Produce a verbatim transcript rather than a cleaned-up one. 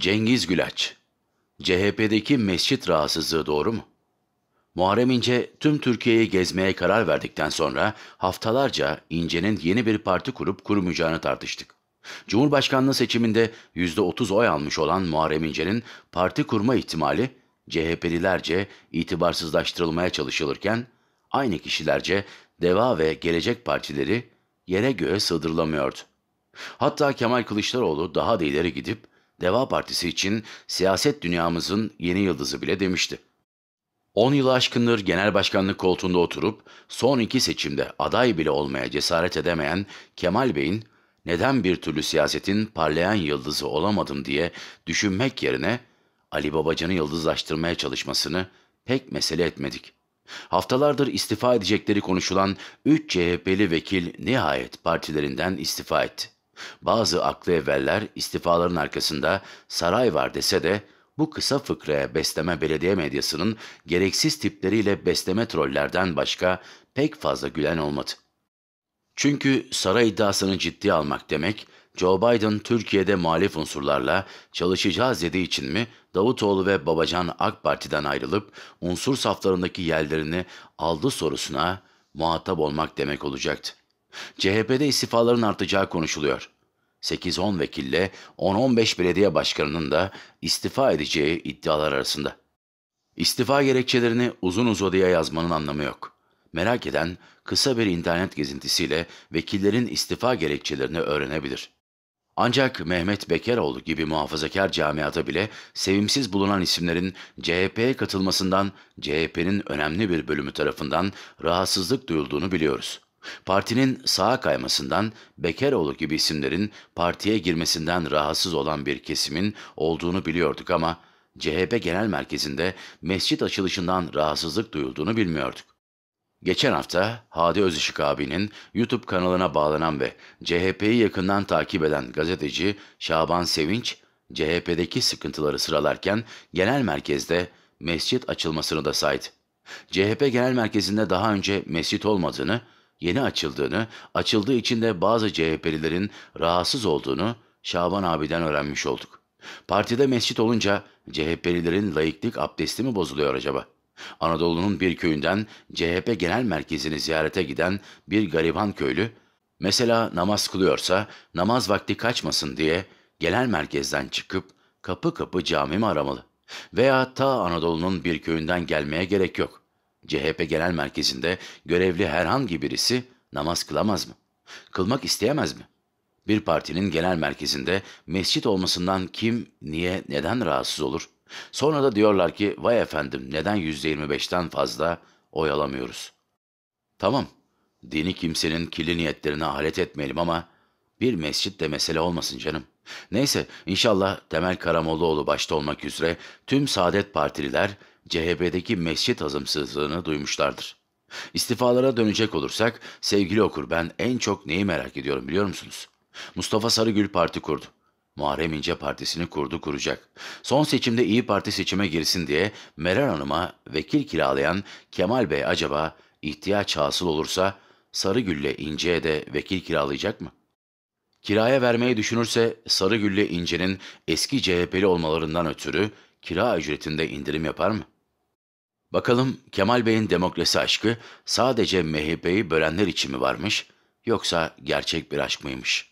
Cengiz Gülaç, C H P'deki mescit rahatsızlığı doğru mu? Muharrem İnce tüm Türkiye'yi gezmeye karar verdikten sonra haftalarca İnce'nin yeni bir parti kurup kurmayacağını tartıştık. Cumhurbaşkanlığı seçiminde yüzde otuz oy almış olan Muharrem İnce'nin parti kurma ihtimali C H P'lilerce itibarsızlaştırılmaya çalışılırken aynı kişilerce Deva ve Gelecek Partileri yere göğe sığdırılamıyordu. Hatta Kemal Kılıçdaroğlu daha da ileri gidip Deva Partisi için siyaset dünyamızın yeni yıldızı bile demişti. on yılı aşkındır genel başkanlık koltuğunda oturup son iki seçimde aday bile olmaya cesaret edemeyen Kemal Bey'in neden bir türlü siyasetin parlayan yıldızı olamadım diye düşünmek yerine Ali Babacan'ı yıldızlaştırmaya çalışmasını pek mesele etmedik. Haftalardır istifa edecekleri konuşulan üç C H P'li vekil nihayet partilerinden istifa etti. Bazı aklı evveller istifaların arkasında saray var dese de bu kısa fıkraya besleme belediye medyasının gereksiz tipleriyle besleme trollerden başka pek fazla gülen olmadı. Çünkü saray iddiasını ciddiye almak demek, Joe Biden Türkiye'de muhalif unsurlarla çalışacağız dediği için mi Davutoğlu ve Babacan AK Parti'den ayrılıp unsur saflarındaki yerlerini aldı sorusuna muhatap olmak demek olacaktı. C H P'de istifaların artacağı konuşuluyor. sekiz on vekille on on beş belediye başkanının da istifa edeceği iddialar arasında. İstifa gerekçelerini uzun uzadıya yazmanın anlamı yok. Merak eden kısa bir internet gezintisiyle vekillerin istifa gerekçelerini öğrenebilir. Ancak Mehmet Bekaroğlu gibi muhafazakar camiada bile sevimsiz bulunan isimlerin C H P'ye katılmasından C H P'nin önemli bir bölümü tarafından rahatsızlık duyulduğunu biliyoruz. Partinin sağa kaymasından, Bekaroğlu gibi isimlerin partiye girmesinden rahatsız olan bir kesimin olduğunu biliyorduk ama C H P Genel Merkezi'nde mescit açılışından rahatsızlık duyulduğunu bilmiyorduk. Geçen hafta Hadi Özışık abinin YouTube kanalına bağlanan ve C H P'yi yakından takip eden gazeteci Şaban Sevinç, C H P'deki sıkıntıları sıralarken genel merkezde mescit açılmasını da saydı. C H P Genel Merkezi'nde daha önce mescit olmadığını, yeni açıldığını, açıldığı için de bazı C H P'lilerin rahatsız olduğunu Şaban abiden öğrenmiş olduk. Partide mescit olunca C H P'lilerin laiklik abdesti mi bozuluyor acaba? Anadolu'nun bir köyünden C H P Genel Merkezi'ni ziyarete giden bir gariban köylü, mesela namaz kılıyorsa namaz vakti kaçmasın diye genel merkezden çıkıp kapı kapı cami mi aramalı? Veya ta Anadolu'nun bir köyünden gelmeye gerek yok. C H P Genel Merkezi'nde görevli herhangi birisi namaz kılamaz mı? Kılmak isteyemez mi? Bir partinin genel merkezinde mescit olmasından kim, niye, neden rahatsız olur? Sonra da diyorlar ki vay efendim neden yüzde yirmi beşten fazla oy alamıyoruz? Tamam, dini kimsenin kirli niyetlerine alet etmeyelim ama bir mescit de mesele olmasın canım. Neyse, inşallah Temel Karamollaoğlu başta olmak üzere tüm Saadet Partililer C H P'deki mescit hazımsızlığını duymuşlardır. İstifalara dönecek olursak sevgili okur, ben en çok neyi merak ediyorum biliyor musunuz? Mustafa Sarıgül parti kurdu. Muharrem İnce partisini kurdu kuracak. Son seçimde İyi Parti seçime girsin diye Meral Hanım'a vekil kiralayan Kemal Bey acaba ihtiyaç hasıl olursa Sarıgül'le İnce'ye de vekil kiralayacak mı? Kiraya vermeyi düşünürse Sarıgül'le İnce'nin eski C H P'li olmalarından ötürü kira ücretinde indirim yapar mı? Bakalım Kemal Bey'in demokrasi aşkı sadece M H P'yi bölenler için mi varmış, yoksa gerçek bir aşk mıymış?